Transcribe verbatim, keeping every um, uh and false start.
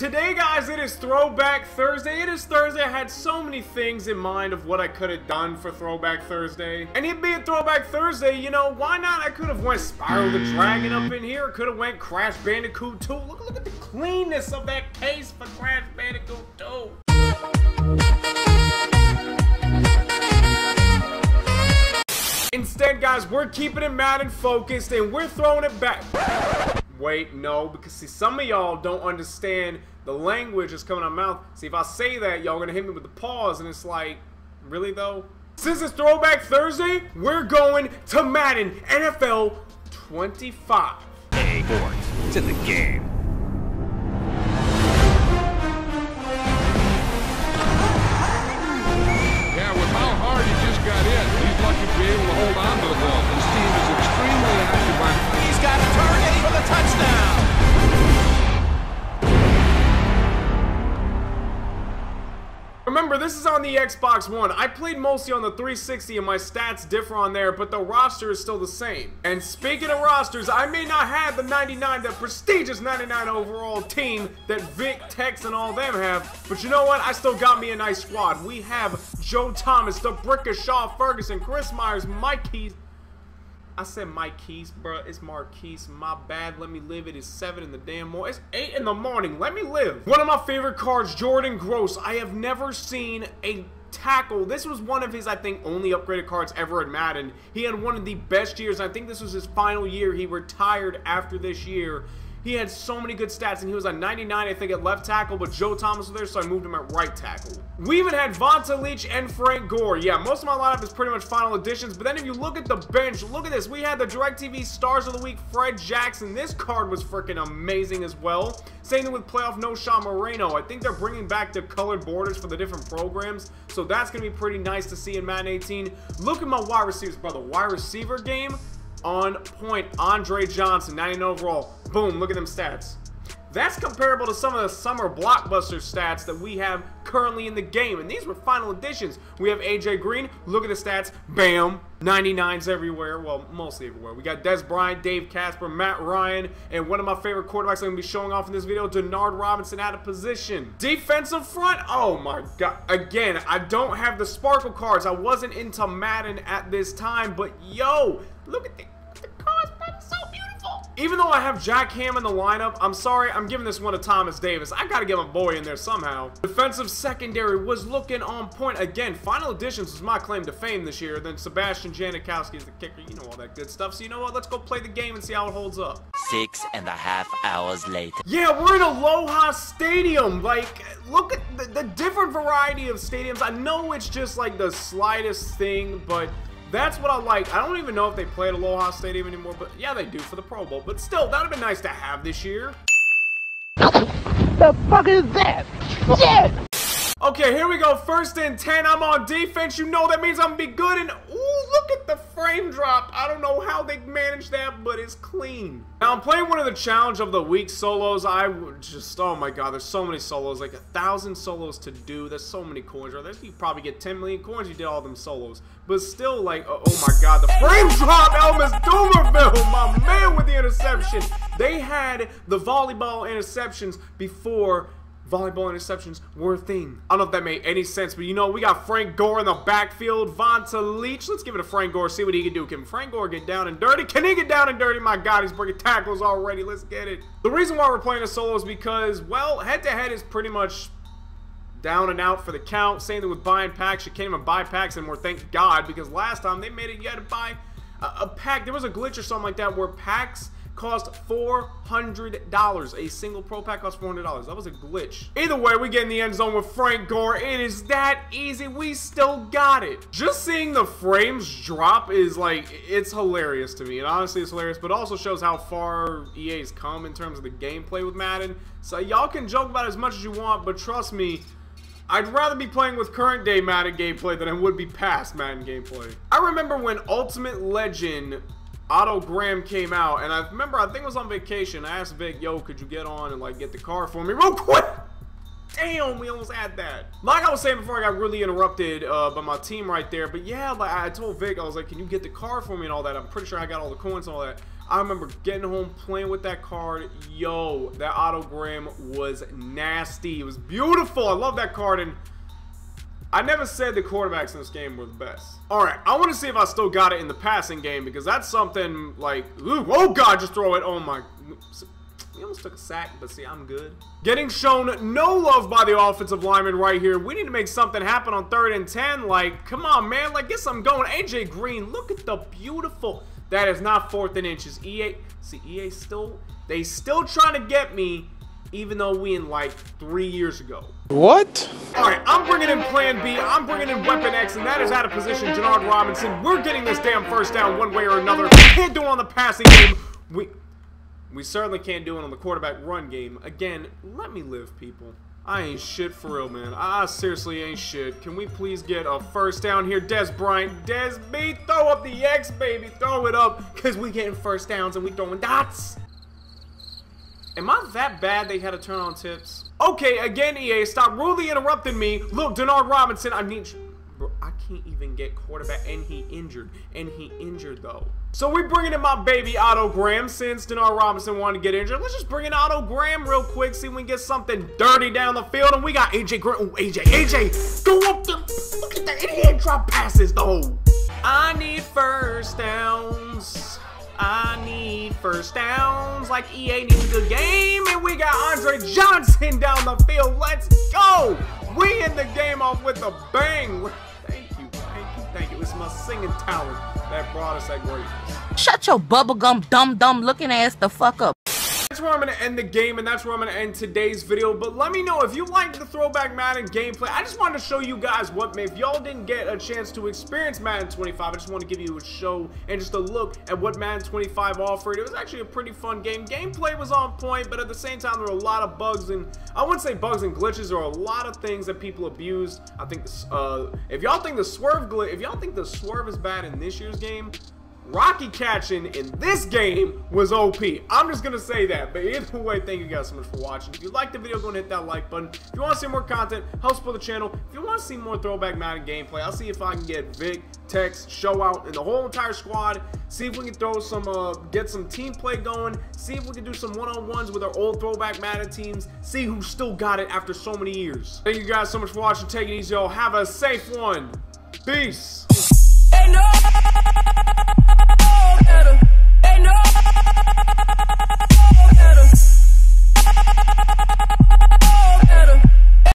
Today, guys, it is Throwback Thursday. It is Thursday. I had so many things in mind of what I could have done for Throwback Thursday. And it being Throwback Thursday, you know, why not? I could have went Spyro the Dragon up in here. Could have went Crash Bandicoot two. Look, look at the cleanness of that case for Crash Bandicoot two. Instead, guys, we're keeping it Madden focused and we're throwing it back. Wait, no, because see, some of y'all don't understand the language that's coming out of my mouth. See, if I say that, y'all gonna hit me with the pause, and it's like, really though? Since it's Throwback Thursday, we're going to Madden N F L twenty-five. Hey, boys, to the game. Yeah, with how hard he just got in. Lucky to be able to hold on to the ball. This team is extremely active. He's got a target for the touchdown. Remember, this is on the Xbox One. I played mostly on the three sixty and my stats differ on there, but the roster is still the same. And speaking of rosters, I may not have the ninety-nine, the prestigious ninety-nine overall team that Vic, Tex, and all them have, but you know what? I still got me a nice squad. We have Joe Thomas, D'Brickashaw Ferguson, Chris Myers, Marquise. I said Marquise, bruh. It's Marquise. My bad. Let me live. It is seven in the damn morning. It's eight in the morning. Let me live. One of my favorite cards, Jordan Gross. I have never seen a tackle. This was one of his, I think, only upgraded cards ever in Madden. He had one of the best years. I think this was his final year. He retired after this year. He had so many good stats, and he was a ninety-nine, I think, at left tackle, but Joe Thomas was there, so I moved him at right tackle. We even had Vonta Leach and Frank Gore. Yeah, most of my lineup is pretty much final additions, but then if you look at the bench, look at this. We had the DirecTV Stars of the Week, Fred Jackson. This card was freaking amazing as well. Same thing with playoff no-shot Moreno. I think they're bringing back the colored borders for the different programs, so that's going to be pretty nice to see in Madden eighteen. Look at my wide receivers, brother. Wide receiver game on point. Andre Johnson, ninety-nine overall. Boom, look at them stats. That's comparable to some of the summer blockbuster stats that we have currently in the game, and these were final editions. We have A J. Green, look at the stats, bam, ninety-nines everywhere, well, mostly everywhere. We got Dez Bryant, Dave Casper, Matt Ryan, and one of my favorite quarterbacks I'm going to be showing off in this video, Denard Robinson out of position. Defensive front, oh my god, again, I don't have the sparkle cards. I wasn't into Madden at this time, but yo, look at the, the cards, that's so beautiful. Even though I have Jack Ham in the lineup, I'm sorry, I'm giving this one to Thomas Davis. I gotta get my boy in there somehow. Defensive secondary was looking on point. Again, final additions was my claim to fame this year. Then Sebastian Janikowski is the kicker. You know all that good stuff. So you know what? Let's go play the game and see how it holds up. Six and a half hours later. Yeah, we're in Aloha Stadium. Like, look at the, the different variety of stadiums. I know it's just like the slightest thing, but that's what I like. I don't even know if they play at Aloha Stadium anymore, but yeah, they do for the Pro Bowl. But still, that would have been nice to have this year. The fuck is that? Shit! Okay, here we go. First and ten. I'm on defense. You know that means I'm going to be good. And ooh, look at the frame drop. I don't know how they managed that, but it's clean. Now, I'm playing one of the challenge of the week solos. I would just, oh my god, there's so many solos. Like a thousand solos to do. There's so many coins. Right? You probably get ten million coins if you did all them solos. But still, like, oh, oh my god, the frame drop, Elvis Doomerville, my man with the interception. They had the volleyball interceptions before volleyball interceptions were a thing. I don't know if that made any sense, but you know, we got Frank Gore in the backfield, Vonta Leach. Let's give it to Frank Gore, see what he can do. Can Frank Gore get down and dirty? Can he get down and dirty? My god, he's breaking tackles already. Let's get it. The reason why we're playing a solo is because, well, head-to-head is pretty much down and out for the count. Same thing with buying packs. You can't even buy packs anymore, thank god, because last time they made it, you had to buy a, a pack. There was a glitch or something like that where packs cost four hundred dollars. A single pro pack cost four hundred dollars. That was a glitch. Either way, we get in the end zone with Frank Gore. It is that easy. We still got it. Just seeing the frames drop is like, it's hilarious to me. And honestly, it's hilarious, but also shows how far E A's come in terms of the gameplay with Madden. So y'all can joke about it as much as you want, but trust me, I'd rather be playing with current day Madden gameplay than I would be past Madden gameplay. I remember when Ultimate Legend Otto Graham came out, and I remember, I think it was on vacation, I asked Vic, yo, could you get on and like get the car for me real quick? Damn, we almost had that. Like I was saying before, I got really interrupted uh, by my team right there, but yeah, like I told Vic, I was like, can you get the car for me and all that? I'm pretty sure I got all the coins and all that. I remember getting home, playing with that card. Yo, that Otto Graham was nasty. It was beautiful. I love that card. And I never said the quarterbacks in this game were the best. All right, I want to see if I still got it in the passing game, because that's something like, ooh, oh, God, just throw it. Oh, my. He almost took a sack, but see, I'm good. Getting shown no love by the offensive lineman right here. We need to make something happen on third and ten. Like, come on, man. Like, get something going. A J. Green, look at the beautiful. That is not fourth and inches. E A, see, E A still, they still trying to get me, even though we in like three years ago. What? All right, I'm bringing in plan B, I'm bringing in weapon X, and that is out of position, Denard Robinson. We're getting this damn first down one way or another. Can't do it on the passing game. We, we certainly can't do it on the quarterback run game. Again, let me live, people. I ain't shit for real, man. I seriously ain't shit. Can we please get a first down here? Dez Bryant. Dez B, throw up the X, baby. Throw it up, because we getting first downs and we throwing dots. Am I that bad they had to turn on tips? Okay, again, E A, stop rudely interrupting me. Look, Denard Robinson, I need you. Bro, I can't even get quarterback, and he injured, and he injured, though. So we bringing in my baby Otto Graham. Since Denard Robinson wanted to get injured, let's just bring in Otto Graham real quick, see if we can get something dirty down the field, and we got A J. Green. Ooh, A J, A J, go up the, look at that, idiot drop passes, though. I need first downs. I need first downs, like E A needs a good game, and we got Andre Johnson down the field. Let's go. We end the game off with a bang. Thank you. It's my singing talent that brought us that greatness. Shut your bubblegum dumb dumb looking ass the fuck up. That's where I'm going to end the game, and that's where I'm going to end today's video. But let me know if you liked the Throwback Madden gameplay. I just wanted to show you guys what, if y'all didn't get a chance to experience Madden twenty-five, I just want to give you a show and just a look at what Madden twenty-five offered. It was actually a pretty fun game. Gameplay was on point, but at the same time, there were a lot of bugs, and I wouldn't say bugs and glitches. There are a lot of things that people abused. I think this, uh, if y'all think the swerve glitch, if y'all think the swerve is bad in this year's game, Rocky catching in this game was O P. I'm just going to say that. But either way, thank you guys so much for watching. If you liked the video, go and hit that like button. If you want to see more content, help support the channel. If you want to see more Throwback Madden gameplay, I'll see if I can get Vic, Tex, Show Out, and the whole entire squad. See if we can throw some, uh, get some team play going. See if we can do some one-on-ones with our old Throwback Madden teams. See who still got it after so many years. Thank you guys so much for watching. Take it easy, y'all. Have a safe one. Peace. Hey, no! Better.